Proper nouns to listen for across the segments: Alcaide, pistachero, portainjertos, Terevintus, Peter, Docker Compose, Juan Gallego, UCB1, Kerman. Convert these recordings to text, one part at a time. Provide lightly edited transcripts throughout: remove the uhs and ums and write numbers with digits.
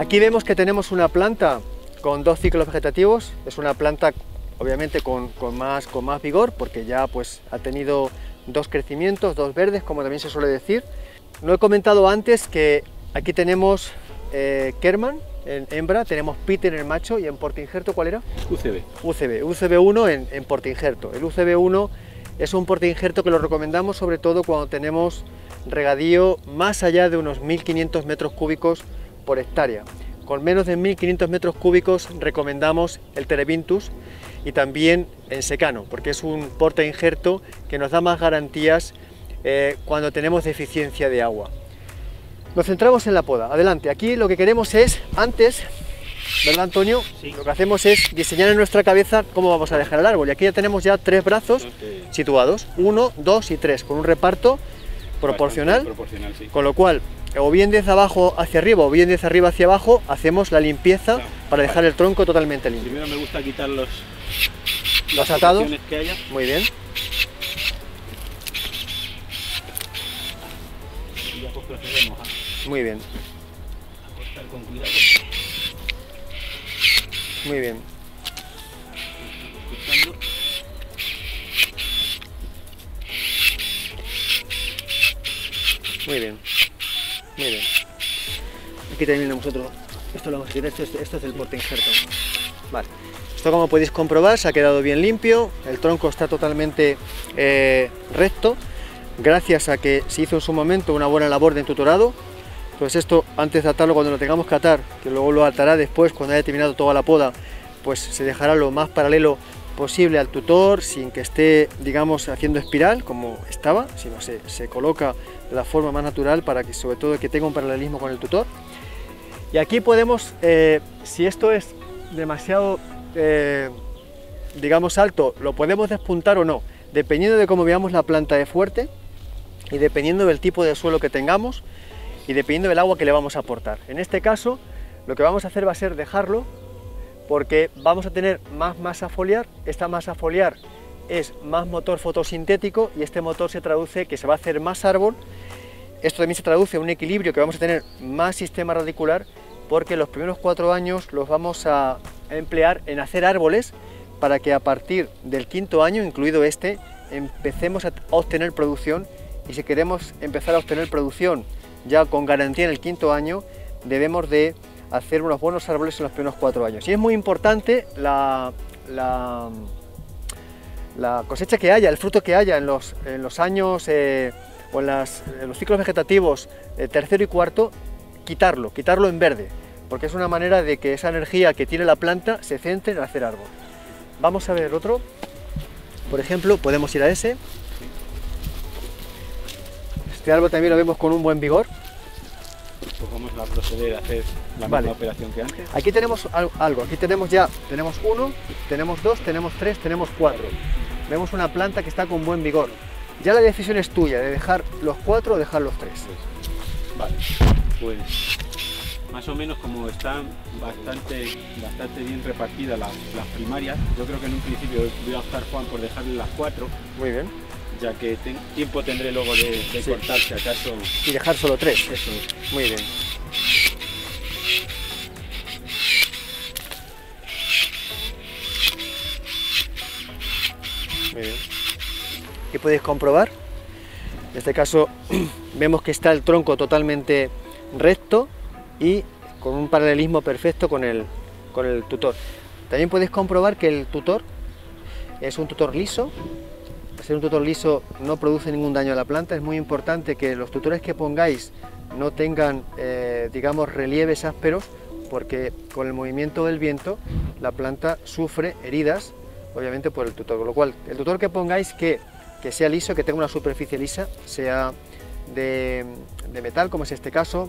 Aquí vemos que tenemos una planta con dos ciclos vegetativos. Es una planta obviamente con más vigor, porque ya pues ha tenido dos crecimientos, dos verdes, como también se suele decir. No he comentado antes que aquí tenemos Kerman en hembra, tenemos Peter en macho, y en portinjerto, ¿cuál era? UCB1 en portinjerto. El UCB1 es un portinjerto que lo recomendamos sobre todo cuando tenemos regadío más allá de unos 1.500 metros cúbicos por hectárea. Con menos de 1.500 metros cúbicos recomendamos el Terevintus, y también en secano, porque es un portainjerto que nos da más garantías cuando tenemos deficiencia de agua. Nos centramos en la poda. Adelante. Aquí lo que queremos es, antes, ¿verdad, Antonio? Sí. Lo que hacemos es diseñar en nuestra cabeza cómo vamos a dejar el árbol. Y aquí ya tenemos ya tres brazos situados, 1, 2 y 3, con un reparto proporcional sí. Con lo cual, o bien desde abajo hacia arriba o bien desde arriba hacia abajo, hacemos la limpieza para dejar el tronco totalmente limpio. Primero me gusta quitar los atados que haya. Muy bien. Y ya pues procedemos a... Muy bien. A cortar con cuidado. Muy bien. Muy bien. Muy bien. Aquí también nosotros, esto lo vamos a quitar, esto es el portainjerto. Vale. Esto, como podéis comprobar, se ha quedado bien limpio, el tronco está totalmente recto, gracias a que se hizo en su momento una buena labor de entutorado. Pues esto, antes de atarlo, cuando lo tengamos que atar, que luego lo atará después cuando haya terminado toda la poda, pues se dejará lo más paralelo posible al tutor, sin que esté, digamos, haciendo espiral como estaba, sino se coloca de la forma más natural, para que sobre todo que tenga un paralelismo con el tutor. Y aquí podemos, si esto es demasiado, digamos, alto, lo podemos despuntar o no, dependiendo de cómo veamos la planta de fuerte, y dependiendo del tipo de suelo que tengamos, y dependiendo del agua que le vamos a aportar. En este caso, lo que vamos a hacer va a ser dejarlo, porque vamos a tener más masa foliar. Esta masa foliar es más motor fotosintético, y este motor se traduce que se va a hacer más árbol. Esto también se traduce en un equilibrio, que vamos a tener más sistema radicular, porque los primeros 4 años los vamos a emplear en hacer árboles, para que a partir del 5.º año, incluido este, empecemos a obtener producción. Y si queremos empezar a obtener producción ya con garantía en el 5.º año, debemos de hacer unos buenos árboles en los primeros 4 años. Y es muy importante la cosecha que haya, el fruto que haya en los años o en los ciclos vegetativos 3.º y 4.º, quitarlo en verde, porque es una manera de que esa energía que tiene la planta se centre en hacer árbol. Vamos a ver otro. Por ejemplo, podemos ir a ese. Este árbol también lo vemos con un buen vigor. Pues vamos a proceder a hacer la misma operación que antes. Aquí tenemos algo, aquí tenemos 1, tenemos 2, tenemos 3, tenemos 4. Vemos una planta que está con buen vigor. Ya la decisión es tuya, de dejar los 4 o dejar los 3. Vale, pues más o menos como están bastante bien repartidas las primarias, yo creo que en un principio voy a optar, Juan, por dejarle las 4. Muy bien. Ya que tiempo tendré luego de cortar, si acaso... Y dejar solo 3. Eso. Muy bien. Muy bien. Aquí podéis comprobar, en este caso vemos que está el tronco totalmente recto y con un paralelismo perfecto con el tutor. También podéis comprobar que el tutor es un tutor liso. Ser un tutor liso no produce ningún daño a la planta. Es muy importante que los tutores que pongáis no tengan, digamos, relieves ásperos, porque con el movimiento del viento la planta sufre heridas, obviamente, por el tutor. Con lo cual, el tutor que pongáis que sea liso, que tenga una superficie lisa, sea de metal, como es este caso,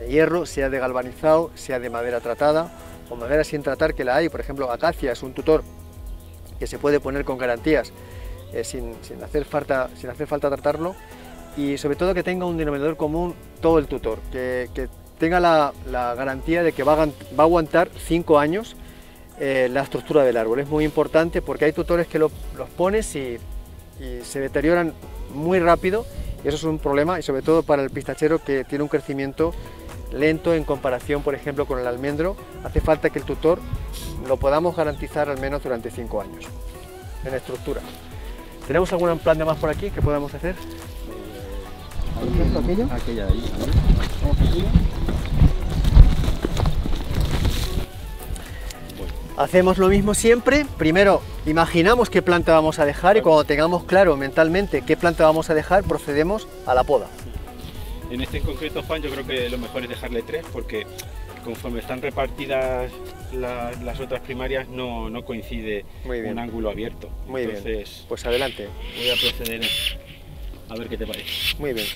de hierro, sea de galvanizado, sea de madera tratada o madera sin tratar, que la hay. Por ejemplo, acacia es un tutor que se puede poner con garantías. Sin hacer falta tratarlo, y sobre todo que tenga un denominador común todo el tutor, que tenga la garantía de que va a aguantar 5 años la estructura del árbol. Es muy importante, porque hay tutores que los pones y se deterioran muy rápido, y eso es un problema, y sobre todo para el pistachero, que tiene un crecimiento lento en comparación, por ejemplo, con el almendro, hace falta que el tutor lo podamos garantizar al menos durante 5 años en estructura. ¿Tenemos alguna planta más por aquí que podamos hacer? ¿Por ejemplo aquello? Aquella de ahí. Hacemos lo mismo siempre. Primero imaginamos qué planta vamos a dejar y cuando tengamos claro mentalmente qué planta vamos a dejar, procedemos a la poda. En este en concreto, Juan, yo creo que lo mejor es dejarle 3 porque conforme están repartidas las otras primarias no coincide un ángulo abierto. Muy Entonces, bien, pues adelante. Voy a proceder a ver qué te parece. Muy bien.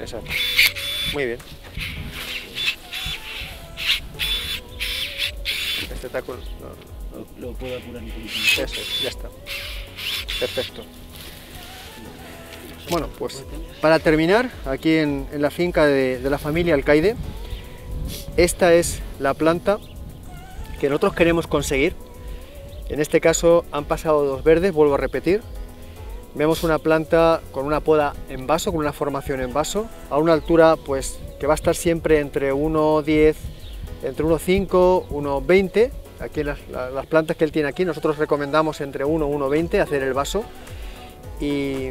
Exacto. Muy bien. Este taco lo puedo apurar un poquito. Eso, ya está. Perfecto. Bueno, pues para terminar, aquí en la finca de la familia Alcaide, esta es la planta que nosotros queremos conseguir. En este caso han pasado 2 verdes, vuelvo a repetir. Vemos una planta con una poda en vaso, con una formación en vaso, a una altura pues que va a estar siempre entre 1,10, entre 1,5, 1,20. Aquí las plantas que él tiene aquí, nosotros recomendamos entre 1 y 1,20 hacer el vaso y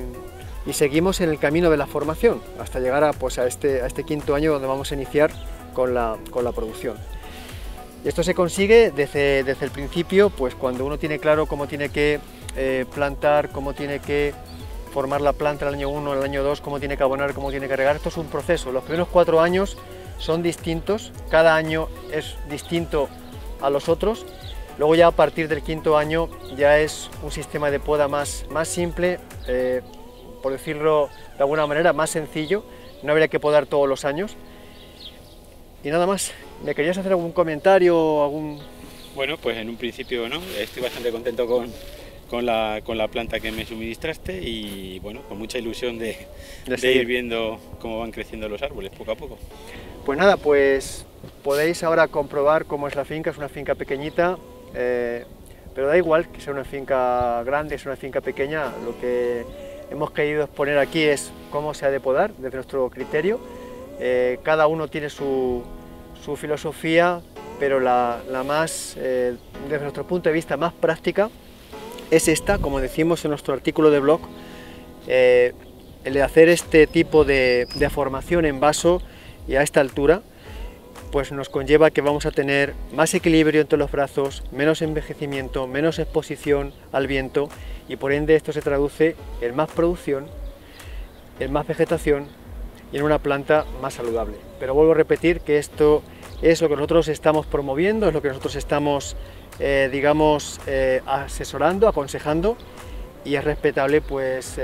seguimos en el camino de la formación hasta llegar a este 5.º año donde vamos a iniciar con la producción. Y esto se consigue desde el principio, pues cuando uno tiene claro cómo tiene que plantar, cómo tiene que formar la planta el año 1, el año 2, cómo tiene que abonar, cómo tiene que regar. Esto es un proceso. Los primeros 4 años son distintos, cada año es distinto a los otros. Luego ya a partir del 5.º año ya es un sistema de poda más simple, por decirlo de alguna manera, más sencillo. No habría que podar todos los años. Y nada más, ¿me querías hacer algún comentario? Bueno, pues en un principio no, estoy bastante contento con la planta que me suministraste y bueno, con mucha ilusión de ir viendo cómo van creciendo los árboles poco a poco. Pues nada, pues podéis ahora comprobar cómo es la finca. Es una finca pequeñita, pero da igual que sea una finca grande, es una finca pequeña. Lo que hemos querido exponer aquí es cómo se ha de podar desde nuestro criterio. Cada uno tiene su filosofía, pero la más, desde nuestro punto de vista, más práctica es esta, como decimos en nuestro artículo de blog, el de hacer este tipo de formación en vaso y a esta altura, pues nos conlleva que vamos a tener más equilibrio entre los brazos, menos envejecimiento, menos exposición al viento y por ende esto se traduce en más producción, en más vegetación y en una planta más saludable. Pero vuelvo a repetir que esto es lo que nosotros estamos promoviendo, es lo que nosotros estamos asesorando, aconsejando, y es respetable pues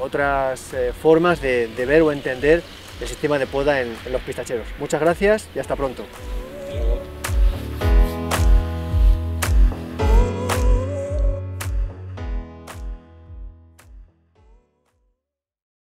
otras formas de ver o entender el sistema de poda en los pistacheros. Muchas gracias y hasta pronto.